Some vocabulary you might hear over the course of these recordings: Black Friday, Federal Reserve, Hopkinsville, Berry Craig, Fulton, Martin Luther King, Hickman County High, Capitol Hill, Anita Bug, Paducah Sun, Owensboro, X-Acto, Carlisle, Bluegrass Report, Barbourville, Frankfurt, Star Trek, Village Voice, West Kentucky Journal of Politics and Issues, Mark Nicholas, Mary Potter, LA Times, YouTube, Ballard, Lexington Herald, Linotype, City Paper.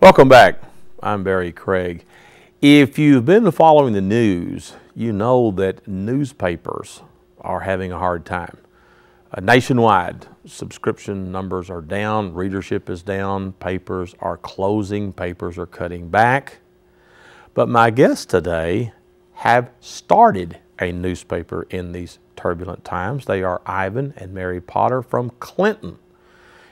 Welcome back. I'm Berry Craig. If you've been following the news, you know that newspapers are having a hard time. Nationwide, subscription numbers are down, readership is down, papers are closing, papers are cutting back. But my guests today have started a newspaper in these turbulent times. They are Ivan and Mary Potter from Clinton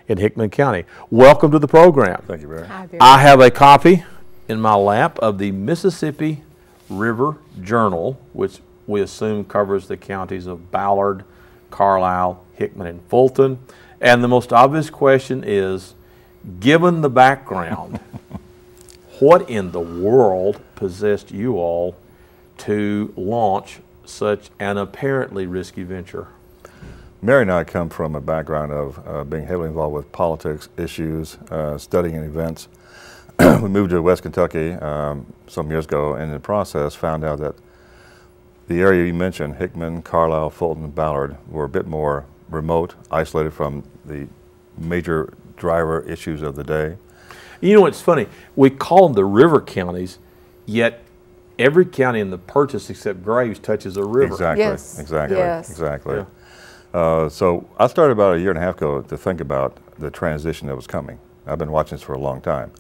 in Hickman County. Welcome to the program. Thank you, Barry. Hi, Barry. I have a copy in my lap of the Mississippi River Journal, which we assume covers the counties of Ballard, Carlisle, Hickman, and Fulton. And the most obvious question is, given the background, what in the world possessed you all to launch such an apparently risky venture? Mary and I come from a background of being heavily involved with politics issues, studying events. We moved to West Kentucky some years ago, and in the process found out that the area you mentioned, Hickman, Carlisle, Fulton, and Ballard, were a bit more remote, isolated from the major driver issues of the day. You know what's funny? We call them the river counties, yet every county in the purchase except Graves touches a river. Exactly, yes. Exactly, yes. Exactly. Yeah. So I started about a year and a half ago to think about the transition that was coming. I've been watching this for a long time.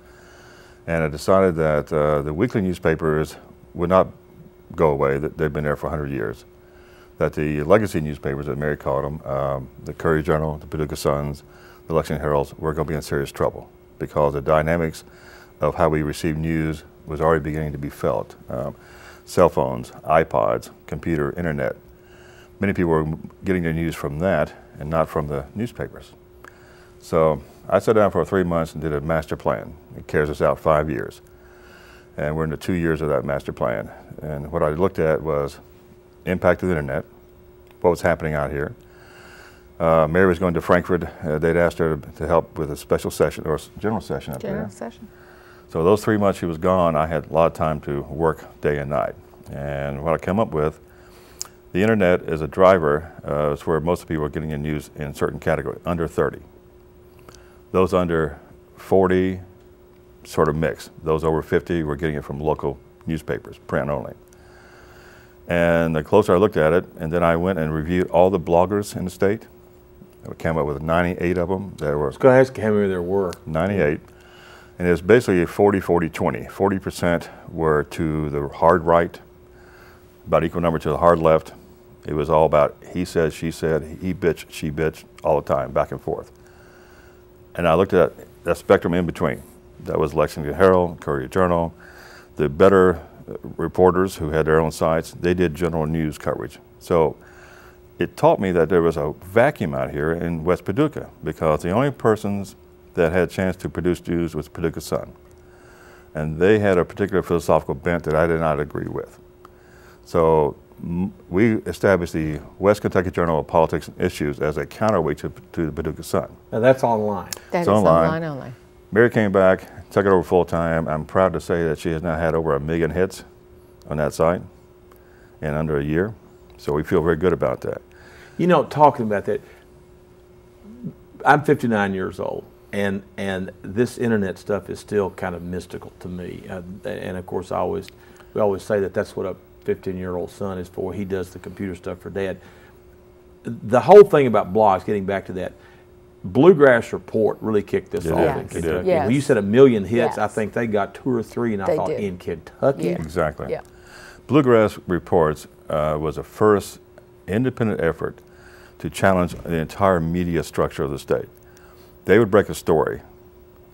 And I decided that the weekly newspapers would not go away, that they've been there for 100 years. That the legacy newspapers, that Mary called them, the Courier Journal, the Paducah Suns, the Lexington Heralds, were going to be in serious trouble because the dynamics of how we received news was already beginning to be felt. Cell phones, iPods, computer, internet. Many people were getting their news from that and not from the newspapers. So I sat down for 3 months and did a master plan. It carries us out 5 years. And we're into 2 years of that master plan. And what I looked at was impact of the internet, what was happening out here. Mary was going to Frankfurt. They'd asked her to help with a special session or general session up there. General session. So those 3 months she was gone, I had a lot of time to work day and night. And what I came up with, the internet is a driver. It's where most people are getting in news in certain categories, under 30. Those under 40, sort of mixed. Those over 50 were getting it from local newspapers, print only. And the closer I looked at it, and then I went and reviewed all the bloggers in the state. I came up with 98 of them. There were. I was going to ask how many there were. 98. And it was basically a 40, 40, 20. 40% were to the hard right, about equal number to the hard left. It was all about he said, she said, he bitched, she bitched, all the time, back and forth. And I looked at that spectrum in between. That was Lexington Herald, Courier Journal. The better reporters who had their own sites, they did general news coverage. So it taught me that there was a vacuum out here in West Paducah because the only persons that had a chance to produce news was Paducah Sun. And they had a particular philosophical bent that I did not agree with. So we established the West Kentucky Journal of Politics and Issues as a counterweight to the Paducah Sun. Now that's online. That's online only. Mary came back, took it over full time. I'm proud to say that she has now had over 1 million hits on that site in under a year. So we feel very good about that. You know, talking about that, I'm 59 years old. And this internet stuff is still kind of mystical to me. And of course, we always say that that's what a 15-year-old son is for. He does the computer stuff for dad. The whole thing about blogs, getting back to that, Bluegrass Report really kicked this off in Kentucky. Yes. When you said 1 million hits, yes. I think they got 2 or 3, and I thought did. In Kentucky. Yeah. Exactly. Yeah. Bluegrass Reports was the first independent effort to challenge the entire media structure of the state. They would break a story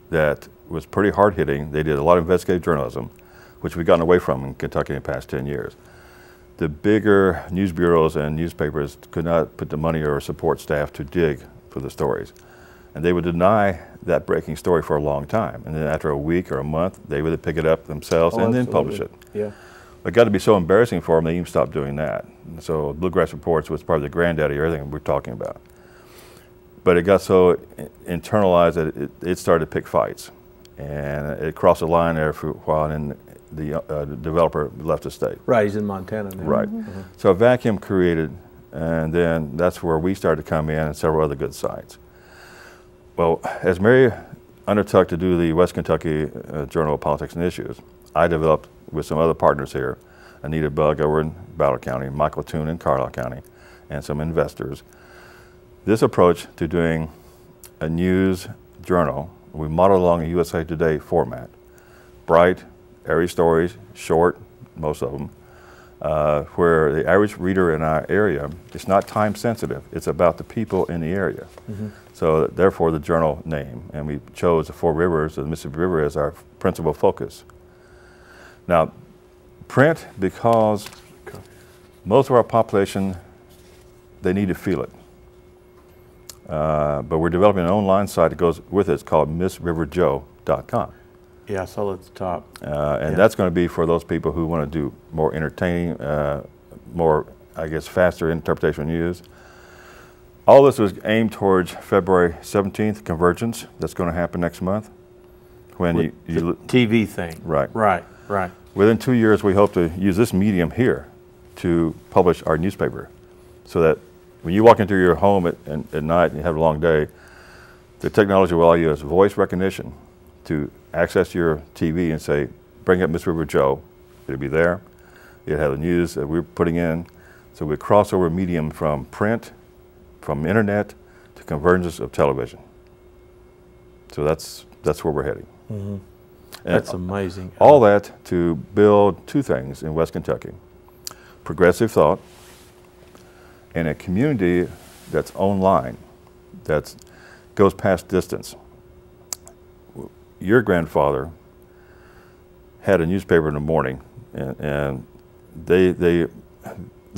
that was pretty hard-hitting. They did a lot of investigative journalism, which we've gotten away from in Kentucky in the past 10 years. The bigger news bureaus and newspapers could not put the money or support staff to dig for the stories. And they would deny that breaking story for a long time. And then after a week or a month, they would pick it up themselves and absolutely. Then publish it. Yeah. It got to be so embarrassing for them, they even stopped doing that. And so Bluegrass Reports was part of the granddaddy of everything we're talking about. But it got so internalized that it started to pick fights. And it crossed the line there for a while, and the developer left the state. Right, he's in Montana now. Right. Mm-hmm. So a vacuum created, and then that's where we started to come in and several other good sites. Well, as Mary undertook to do the West Kentucky Journal of Politics and Issues. I developed with some other partners here, Anita Bug over in Battle County, Michael Toon in Carlisle County, and some investors. This approach to doing a news journal, we modeled along a USA Today format. Bright, airy stories, short, most of them, where the average reader in our area, it's not time sensitive, it's about the people in the area. Mm-hmm. So therefore the journal name, and we chose the Four Rivers, the Mississippi River, as our principal focus. Now, print, because most of our population, they need to feel it. But we're developing an online site that goes with it. It's called MissRiverJoe.com. Yeah, I saw at the top. And that's going to be for those people who want to do more entertaining, more, I guess, faster interpretation of news. All this was aimed towards February 17th, Convergence. That's going to happen next month. When you TV thing. Right. Right, right. Within 2 years, we hope to use this medium here to publish our newspaper so that when you walk into your home at night and you have a long day, the technology will allow you as voice recognition to access your TV and say, bring up Miss River Joe. It'll be there. It'll have the news that we're putting in. So we cross over medium from print, from internet, to convergence of television. So that's where we're heading. Mm-hmm. That's amazing. All that to build two things in West Kentucky: progressive thought and a community that's online, that goes past distance. Your grandfather had a newspaper in the morning, and their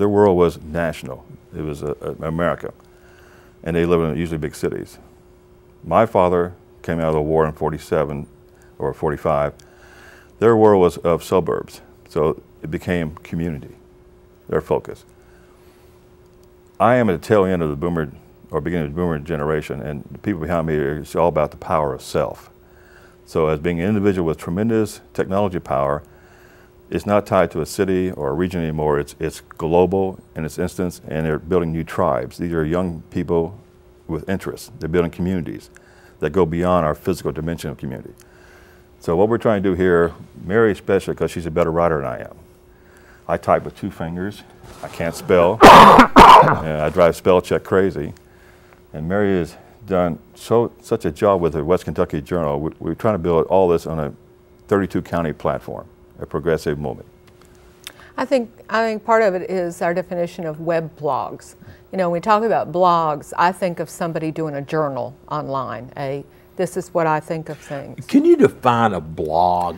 world was national. It was America, and they lived in usually big cities. My father came out of the war in 47 or 45. Their world was of suburbs, so it became community, their focus. I am at the tail end of the boomer, or beginning of the boomer generation, and the people behind me, it's all about the power of self. So as being an individual with tremendous technology power, it's not tied to a city or a region anymore. It's global in its instance, and they're building new tribes. These are young people with interests. They're building communities that go beyond our physical dimension of community. So what we're trying to do here, Mary especially, because she's a better writer than I am. I type with two fingers. I can't spell. And I drive spell check crazy. And Mary has done such a job with the West Kentucky Journal. We're trying to build all this on a 32-county platform, a progressive movement. I think part of it is our definition of web blogs. You know, when we talk about blogs, I think of somebody doing a journal online. This is what I think of things. Can you define a blog?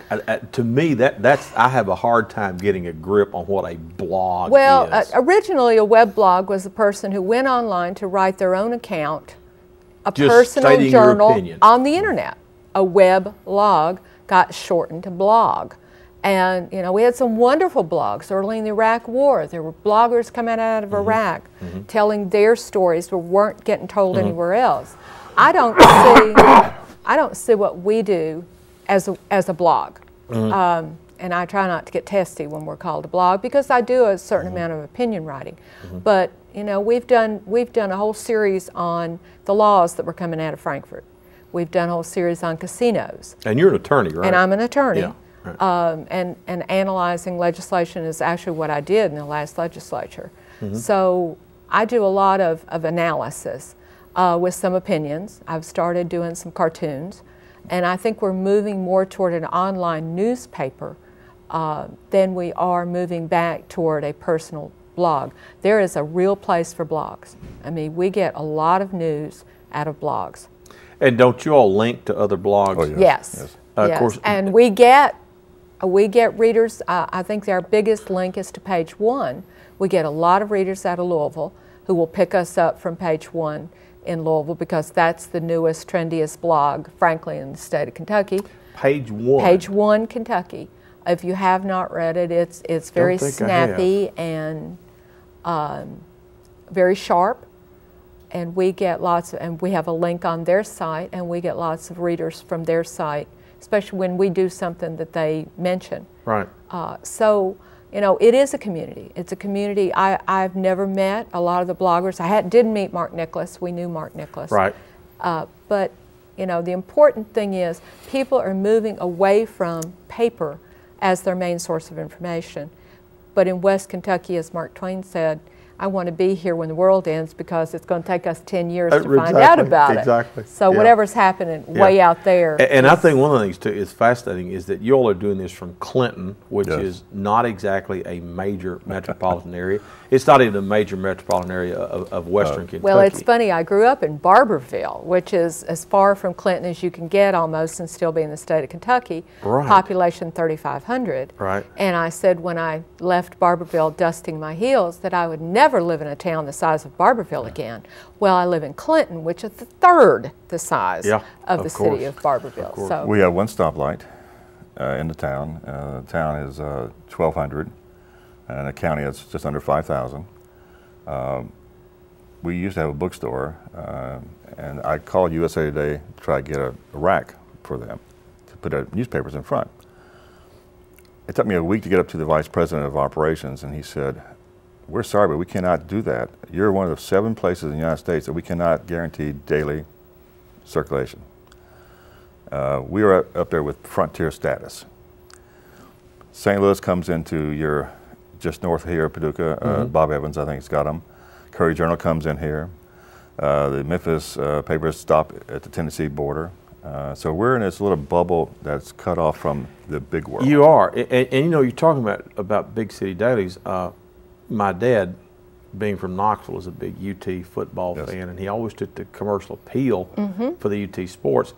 To me, I have a hard time getting a grip on what a blog is. Well, originally a web blog was a person who went online to write their own account, a just personal journal on the internet. A web blog got shortened to blog. And, you know, we had some wonderful blogs early in the Iraq War. There were bloggers coming out of Iraq telling their stories that weren't getting told anywhere else. I don't see what we do as a blog. And I try not to get testy when we're called a blog, because I do a certain amount of opinion writing. But, you know, we've done a whole series on the laws that were coming out of Frankfurt. We've done a whole series on casinos. And you're an attorney, right? And I'm an attorney. Yeah. Right. And analyzing legislation is actually what I did in the last legislature. So I do a lot of analysis. With some opinions. I've started doing some cartoons, and I think we're moving more toward an online newspaper than we are moving back toward a personal blog. There is a real place for blogs. I mean, we get a lot of news out of blogs. And don't you all link to other blogs? Oh, yes. Yes. Of course. And we get readers. I think our biggest link is to Page One. We get a lot of readers out of Louisville who will pick us up from Page One in Louisville, because that's the newest, trendiest blog, frankly, in the state of Kentucky. Page One. Page One, Kentucky. If you have not read it, it's very snappy and very sharp. And we get lots of, and we have a link on their site, and we get lots of readers from their site, especially when we do something that they mention. Right. So, you know, it is a community. It's a community. I've never met a lot of the bloggers. I did meet Mark Nicholas. We knew Mark Nicholas. Right. But You know, the important thing is people are moving away from paper as their main source of information. But in West Kentucky, as Mark Twain said, I want to be here when the world ends because it's going to take us 10 years to find out about it. So whatever's happening way out there. And I think one of the things, too, is fascinating is that you all are doing this from Clinton, which is not exactly a major metropolitan area. It's not even a major metropolitan area of Western Kentucky. Well, it's funny. I grew up in Barbourville, which is as far from Clinton as you can get almost and still be in the state of Kentucky, population 3,500. And I said when I left Barbourville dusting my heels that I would never live in a town the size of Barbourville again. Well, I live in Clinton, which is 1/3 the size of the city of Barbourville. So we have one stoplight in the town. The town is 1,200, and the county is just under 5,000. We used to have a bookstore, and I called USA Today to try to get a rack for them to put newspapers in front. It took me a week to get up to the vice president of operations, and he said, "We're sorry, but we cannot do that. You're one of the 7 places in the United States that we cannot guarantee daily circulation. We are up there with frontier status. St. Louis comes into your, just north here, Paducah, Bob Evans, I think has got them. Courier Journal comes in here. The Memphis papers stop at the Tennessee border. So we're in this little bubble that's cut off from the big world." You are, and you know, you're talking about big city dailies. My dad, being from Knoxville, is a big UT football fan, and he always took the commercial appeal for the UT sports.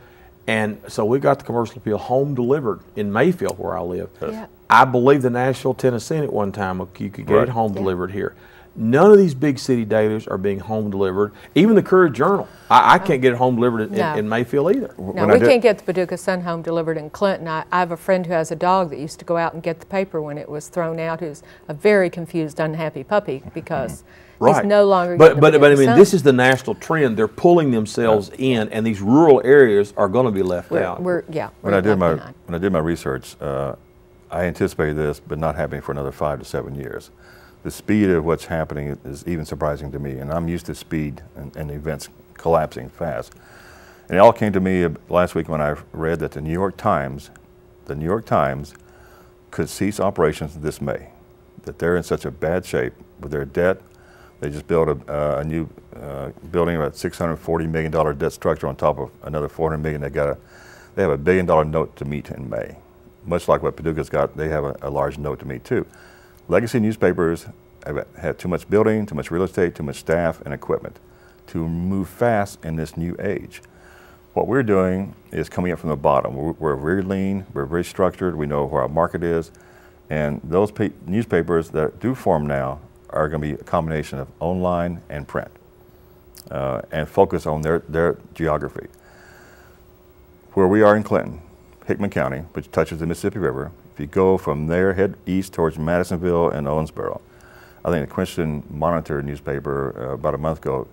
And so we got the commercial appeal home delivered in Mayfield, where I live. I believe the Nashville Tennessean at one time, you could get it home delivered here. None of these big city dailies are being home delivered. Even the Courier Journal, I can't get it home delivered in Mayfield either. No, we can't get the Paducah Sun home delivered in Clinton. I have a friend who has a dog that used to go out and get the paper when it was thrown out, who's a very confused, unhappy puppy because he's no longer getting the Paducah Sun. This is the national trend. They're pulling themselves in, and these rural areas are going to be left out. When I did my research, I anticipated this, but not happening for another 5 to 7 years. The speed of what's happening is even surprising to me, and I'm used to speed and events collapsing fast. And it all came to me last week when I read that the New York Times could cease operations this May, that they're in such a bad shape with their debt. They just built a new building, about $640 million debt structure on top of another $400 million. They have a $1 billion note to meet in May. Much like what Paducah's got, they have a large note to meet too. Legacy newspapers have had too much building, too much real estate, too much staff and equipment to move fast in this new age. What we're doing is coming up from the bottom. We're very lean, we're very structured, we know where our market is, and those newspapers that do form now are going to be a combination of online and print and focus on their geography. Where we are in Clinton, Hickman County, which touches the Mississippi River, if you go from there, head east towards Madisonville and Owensboro. I think the Christian Monitor newspaper about a month ago,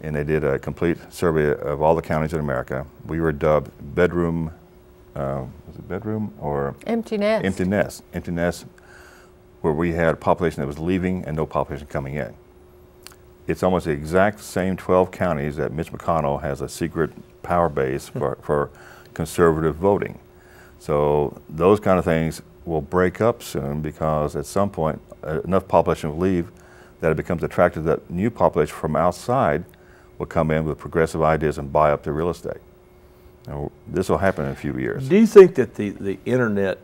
and they did a complete survey of all the counties in America. We were dubbed bedroom, was it bedroom or? Empty nest. Empty nest. Empty nest, where we had a population that was leaving and no population coming in. It's almost the exact same 12 counties that Mitch McConnell has a secret power base for conservative voting. So those kind of things will break up soon because at some point enough population will leave that it becomes attractive that new population from outside will come in with progressive ideas and buy up their real estate. Now, this will happen in a few years. Do you think that the internet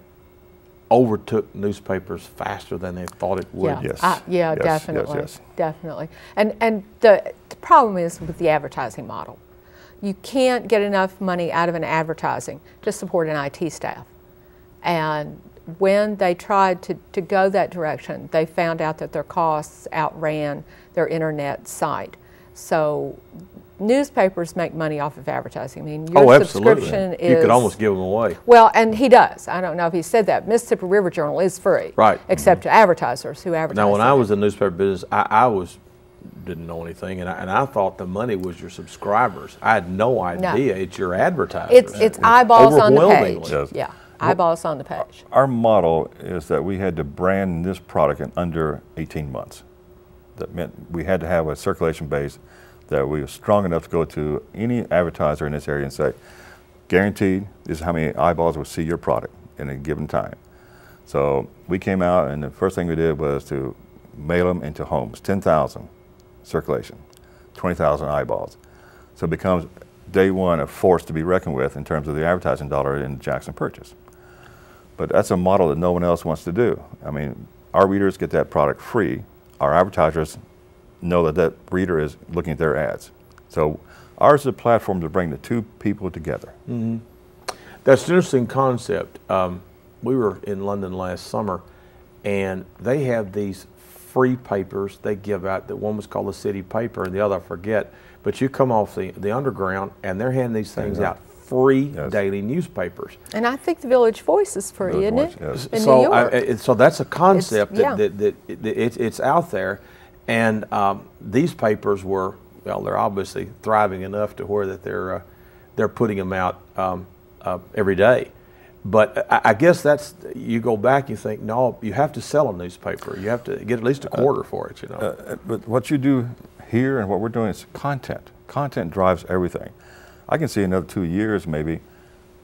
overtook newspapers faster than they thought it would? Yes, definitely. And the problem is with the advertising model. You can't get enough money out of an advertising to support an IT staff. And when they tried to go that direction, they found out that their costs outran their internet site. So newspapers make money off of advertising. I mean, your subscription is... You could almost give them away. Well, and he does. I don't know if he said that. Mississippi River Journal is free. Except to advertisers who advertise. Now, when I was in the newspaper business, I was... didn't know anything, and I thought the money was your subscribers. I had no idea it's your advertisers. It's eyeballs on the page. Yeah, eyeballs on the page. Our model is that we had to brand this product in under 18 months. That meant we had to have a circulation base that we were strong enough to go to any advertiser in this area and say, guaranteed, this is how many eyeballs will see your product in a given time. So we came out, and the first thing we did was to mail them into homes, 10,000 circulation, 20,000 eyeballs. So it becomes day one a force to be reckoned with in terms of the advertising dollar in Jackson Purchase. But that's a model that no one else wants to do. I mean, our readers get that product free. Our advertisers know that that reader is looking at their ads. So ours is a platform to bring the two people together. Mm-hmm. That's an interesting concept. We were in London last summer, and they have these free papers they give out. The one was called the City Paper, and the other I forget. But you come off the underground, and they're handing these things out, free daily newspapers. And I think the Village Voice is free, isn't it? Yes. In New York. So that's a concept it's out there, and these papers were, well, they're obviously thriving enough to where that they're putting them out every day. But I guess that's, you go back, you think, no, you have to sell a newspaper. You have to get at least a quarter for it, you know. But what you do here and what we're doing is content. Content drives everything. I can see another 2 years maybe,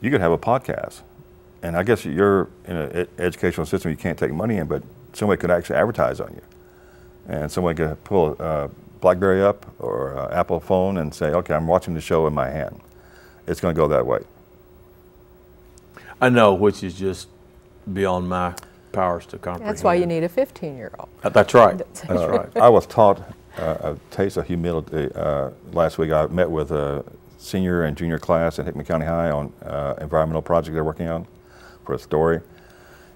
you could have a podcast. And I guess you're in an educational system, you can't take money in, but somebody could actually advertise on you. And somebody could pull a BlackBerry up or an Apple phone and say, okay, I'm watching the show in my hand. It's going to go that way. I know, which is just beyond my powers to comprehend. That's why you need a 15-year-old. That's right. That's right. I was taught a taste of humility last week. I met with a senior and junior class at Hickman County High on an environmental project they're working on for a story.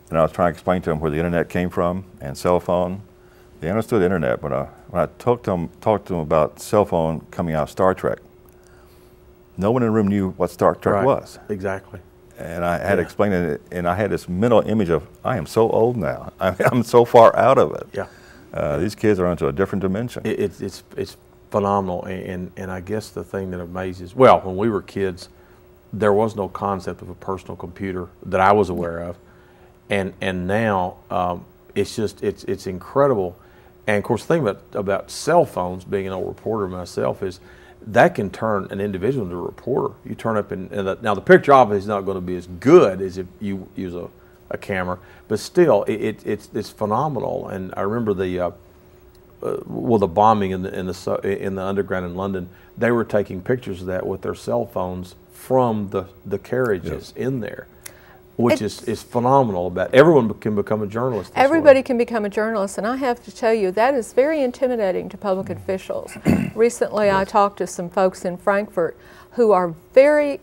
And I was trying to explain to them where the internet came from and cell phone. They understood the internet, but when I talked to them about cell phone coming out of Star Trek, no one in the room knew what Star Trek was. Exactly. And I had explained it, and I had this mental image of, I am so old now. I'm so far out of it. Yeah. These kids are into a different dimension. It's phenomenal, and I guess the thing that amazes, well, when we were kids, there was no concept of a personal computer that I was aware of, and now it's just, it's incredible. And of course, the thing about cell phones, being an old reporter myself, is that can turn an individual into a reporter. You turn up now the picture obviously is not going to be as good as if you use a camera, but still it's phenomenal. And I remember the bombing in the underground in London. They were taking pictures of that with their cell phones from the carriages in there, which is phenomenal. About everyone can become a journalist. Everybody can become a journalist, and I have to tell you that is very intimidating to public officials. Recently, I talked to some folks in Frankfurt who are very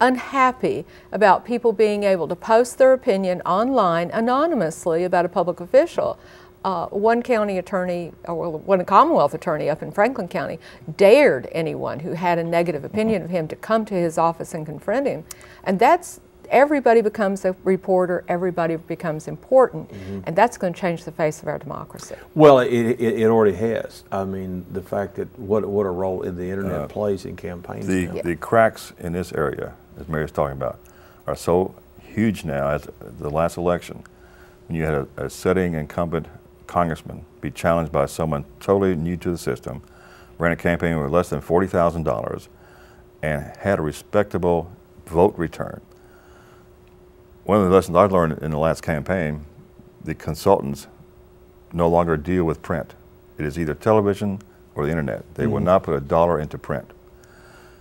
unhappy about people being able to post their opinion online anonymously about a public official. One county attorney, or one Commonwealth attorney up in Franklin County, dared anyone who had a negative opinion of him to come to his office and confront him, and that's. Everybody becomes a reporter, everybody becomes important, and that's going to change the face of our democracy. Well, it already has. I mean, the fact that what a role the internet plays in campaigns. The cracks in this area, as Mary's talking about, are so huge now. As the last election, when you had a sitting incumbent congressman be challenged by someone totally new to the system, ran a campaign with less than $40,000, and had a respectable vote return. One of the lessons I learned in the last campaign, the consultants no longer deal with print. It is either television or the internet. They will not put a dollar into print.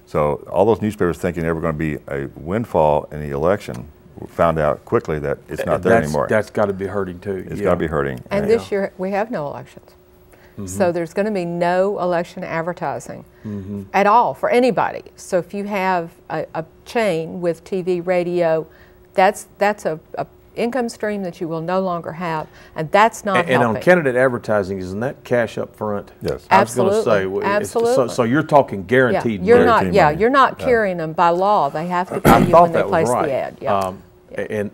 So all those newspapers thinking they were going to be a windfall in the election found out quickly that it's not there anymore. That's got to be hurting too. It's got to be hurting. And this year we have no elections. So there's going to be no election advertising at all for anybody. So if you have a chain with TV, radio, that's a income stream that you will no longer have, and that's not helping. And on candidate advertising, isn't that cash up front? Yes, absolutely. I was going to say, so you're talking guaranteed. Yeah, you're not carrying them by law. They have to pay you when they place the ad. Yeah. And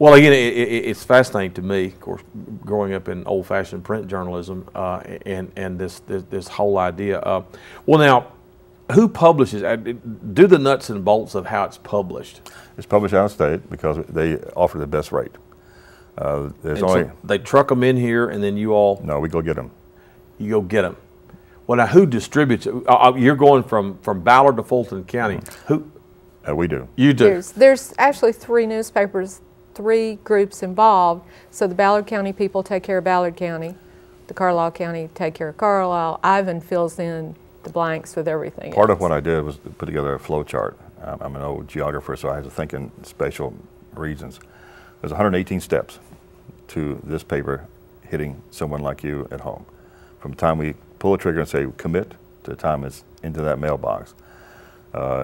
well, again, it's fascinating to me. Of course, growing up in old-fashioned print journalism, and this whole idea. Well, now. Who publishes? Do the nuts and bolts of how it's published. It's published out of state because they offer the best rate. There's only so they truck them in here, and then you all. No, we go get them. You go get them. Well, now who distributes it? You're going from Ballard to Fulton County. Who? We do. You do. There's actually three newspapers, three groups involved. So the Ballard County people take care of Ballard County. The Carlisle County take care of Carlisle. Ivan fills in the blanks with everything. Part of what I did was put together a flow chart. I'm an old geographer, so I have to think in spatial regions. There's 118 steps to this paper hitting someone like you at home. From the time we pull a trigger and say commit to the time it's into that mailbox.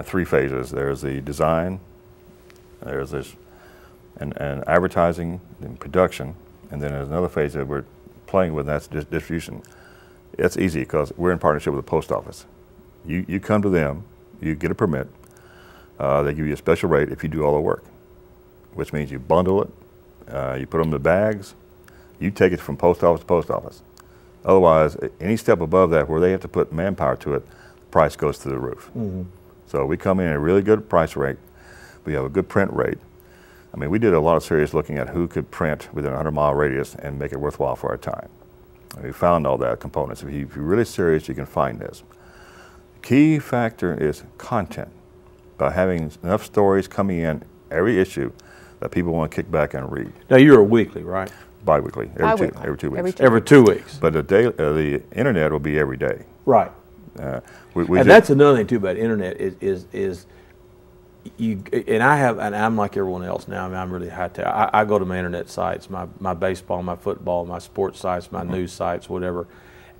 Three phases. There's the design, there's this, and advertising, then production, and then there's another phase that we're playing with, and that's distribution. That's easy because we're in partnership with the post office. You come to them, you get a permit, they give you a special rate if you do all the work, which means you bundle it, you put them in the bags, you take it from post office to post office. Otherwise, any step above that where they have to put manpower to it, the price goes through the roof. Mm-hmm. So we come in at a really good price rate. We have a good print rate. I mean, we did a lot of serious looking at who could print within a 100-mile radius and make it worthwhile for our time. And we found all that components. If you're really serious, you can find this. The key factor is content. By having enough stories coming in every issue that people want to kick back and read. Now, you're a weekly, right? Bi-weekly, every two weeks. But the internet will be every day. Right. And that's another thing too about internet is you and I have, and I'm like everyone else now. I mean, I'm really high tech. I go to my internet sites, my baseball, my football, my sports sites, my news sites, whatever.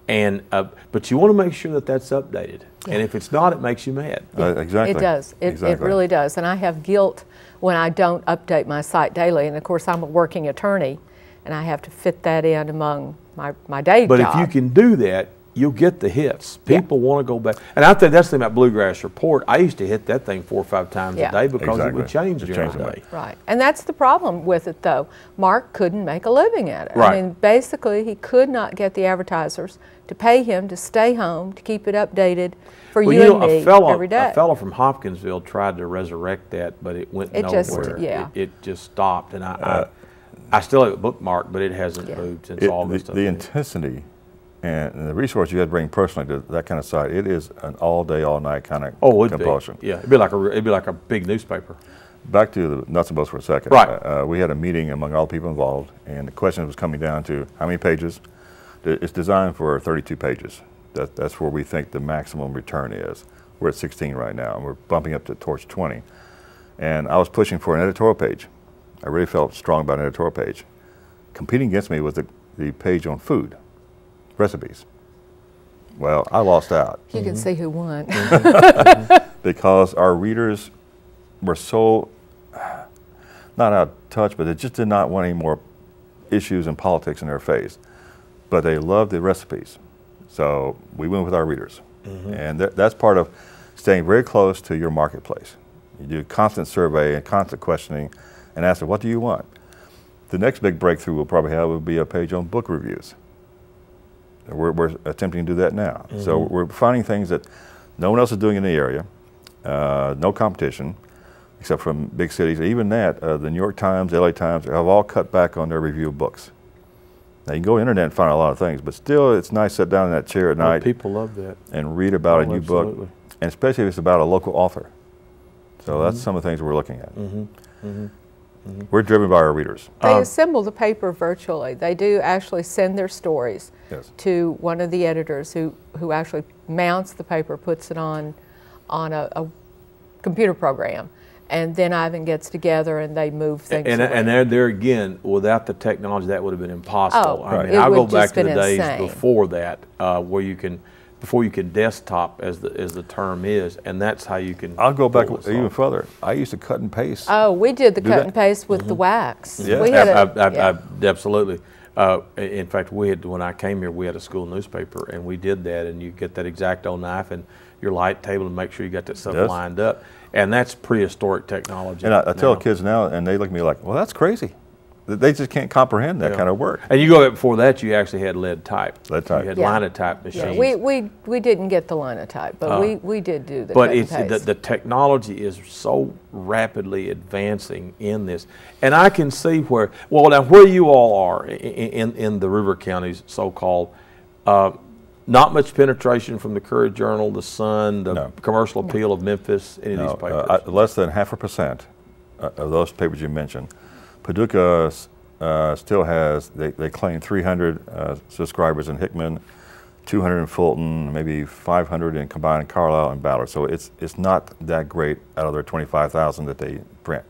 And but you want to make sure that that's updated. Yeah. And if it's not, it makes you mad. Exactly. It does. It really does. And I have guilt when I don't update my site daily. And of course, I'm a working attorney. And I have to fit that in among my day job. But if you can do that, you'll get the hits. People want to go back. And I think that's the thing about Bluegrass Report. I used to hit that thing 4 or 5 times a day because it would change during the day. Right. And that's the problem with it, though. Mark couldn't make a living at it. Right. I mean, basically, he could not get the advertisers to pay him to stay home, to keep it updated for you and me every day. A fellow from Hopkinsville tried to resurrect that, but it went nowhere. It just stopped. And I still have it bookmarked, but it hasn't moved since August. The intensity and the resource you had to bring personally to that kind of site, it is an all-day, all-night kind of compulsion. Yeah, it'd be like a big newspaper. Back to the nuts and bolts for a second. Right. We had a meeting among all the people involved, and the question was coming down to how many pages. It's designed for 32 pages. That's where we think the maximum return is. We're at 16 right now, and we're bumping up to towards 20. And I was pushing for an editorial page. I really felt strong about an editorial page. Competing against me was the page on food, recipes. Well, I lost out. You can see who won. Because our readers were so, not out of touch, but they just did not want any more issues and politics in their face. But they loved the recipes. So we went with our readers. And that's part of staying very close to your marketplace. You do constant survey and constant questioning and ask them, what do you want? The next big breakthrough we'll probably have will be a page on book reviews. We're attempting to do that now. So we're finding things that no one else is doing in the area, no competition, except from big cities. Even that, the New York Times, LA Times, have all cut back on their review of books. Now, you can go to the internet and find a lot of things, but still it's nice to sit down in that chair at night. People love that. And read about a new book, and especially if it's about a local author. So that's some of the things we're looking at. We're driven by our readers. They assemble the paper virtually. They do actually send their stories to one of the editors who actually mounts the paper, puts it on a computer program, and then Ivan gets together and they move things. And there again, without the technology, that would have been impossible. Oh, I mean, I'll go back to the days before that, where you can. Before you could desktop, as the term is, and that's how you can. I'll go back even further. I used to cut and paste. Oh, we did the cut and paste with the wax. Yeah, we had absolutely. In fact, we had when I came here, we had a school newspaper, and we did that. And you get that X-Acto knife and your light table and make sure you got that stuff lined up. And that's prehistoric technology. And I tell kids now, and they look at me like, "Well, that's crazy." They just can't comprehend that kind of work. And you go before that, you actually had lead type. Lead type. You had linotype machines. Yeah. We didn't get the linotype, but we did do the But the technology is so rapidly advancing in this. And I can see where, well, now where you all are in the river counties, so-called, Not much penetration from the Courier Journal, the Sun, the commercial appeal of Memphis, any of these papers. Less than 0.5% of those papers you mentioned. Paducah still has, they claim 300 subscribers in Hickman, 200 in Fulton, maybe 500 in combined Carlisle and Ballard. So it's not that great out of their 25,000 that they print.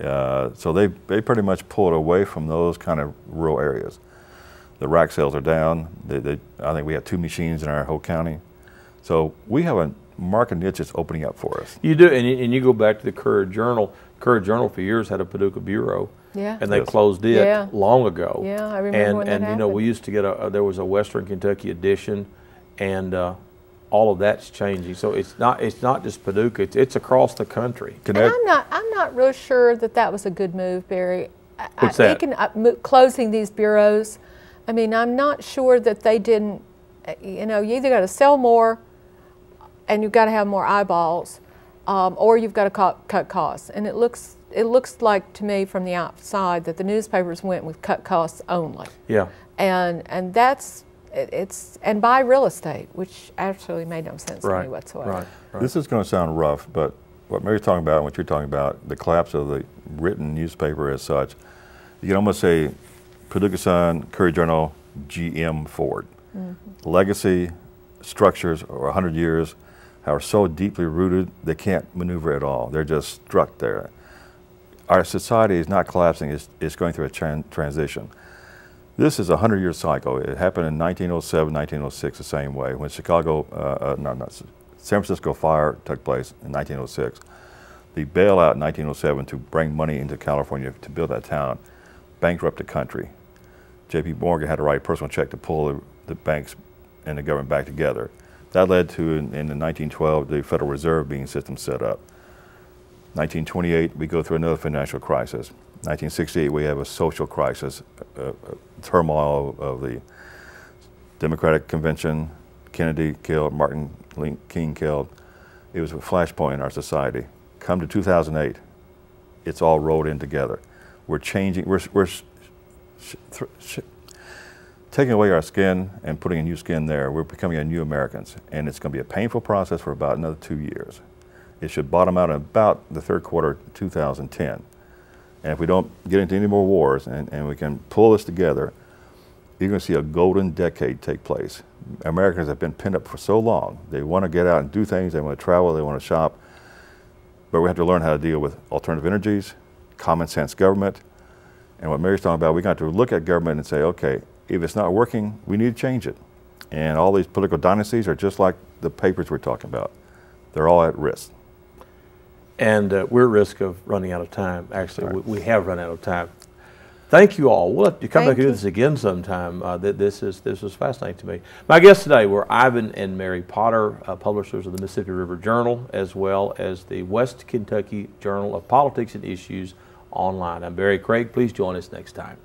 So they pretty much pulled away from those kind of rural areas. The rack sales are down. I think we have 2 machines in our whole county. So we have a market niche that's opening up for us. You do, and you go back to the Courier Journal. Courier Journal for years had a Paducah Bureau, and they closed it long ago. Yeah, I remember when that happened. And you know, we used to get a, there was a Western Kentucky edition, and all of that's changing. So it's not just Paducah, it's across the country. And I'm not real sure that that was a good move, Barry. What's that? Closing these bureaus. I mean, I'm not sure that they didn't, you know, you either got to sell more and you've got to have more eyeballs, or you've got to cut costs. And it looks like to me from the outside that the newspapers went with cut costs only. Yeah. And that's, and buy real estate, which actually made no sense to me whatsoever. Right, right. This is going to sound rough, but what Mary's talking about and what you're talking about, the collapse of the written newspaper as such, you can almost say, Paducah Sun, Courier Journal, GM, Ford. Mm-hmm. Legacy structures over 100 years are so deeply rooted they can't maneuver at all. They're just struck there. Our society is not collapsing, it's going through a transition. This is a 100-year cycle. It happened in 1907, 1906 the same way when San Francisco fire took place in 1906. The bailout in 1907 to bring money into California to build that town bankrupt the country. J.P. Morgan had to write a personal check to pull the banks and the government back together. That led to, in 1912, the Federal Reserve being system set up. 1928, we go through another financial crisis. 1968, we have a social crisis, a turmoil of the Democratic Convention. Kennedy killed, Martin Luther King killed. It was a flashpoint in our society. Come to 2008, it's all rolled in together. We're changing, we're taking away our skin and putting a new skin there. We're becoming a new Americans, and it's going to be a painful process for about another 2 years. It should bottom out in about the third quarter of 2010. And if we don't get into any more wars and we can pull this together, you're going to see a golden decade take place. Americans have been pent up for so long. They want to get out and do things, they want to travel, they want to shop, but we have to learn how to deal with alternative energies, common sense government, and what Mary's talking about, we got to look at government and say, okay, if it's not working, we need to change it. And all these political dynasties are just like the papers we're talking about. They're all at risk. And we're at risk of running out of time. Actually, we have run out of time. Thank you all. We'll have to come back and do this again sometime. This was fascinating to me. My guests today were Ivan and Mary Potter, publishers of the Mississippi River Journal, as well as the West Kentucky Journal of Politics and Issues online. I'm Berry Craig. Please join us next time.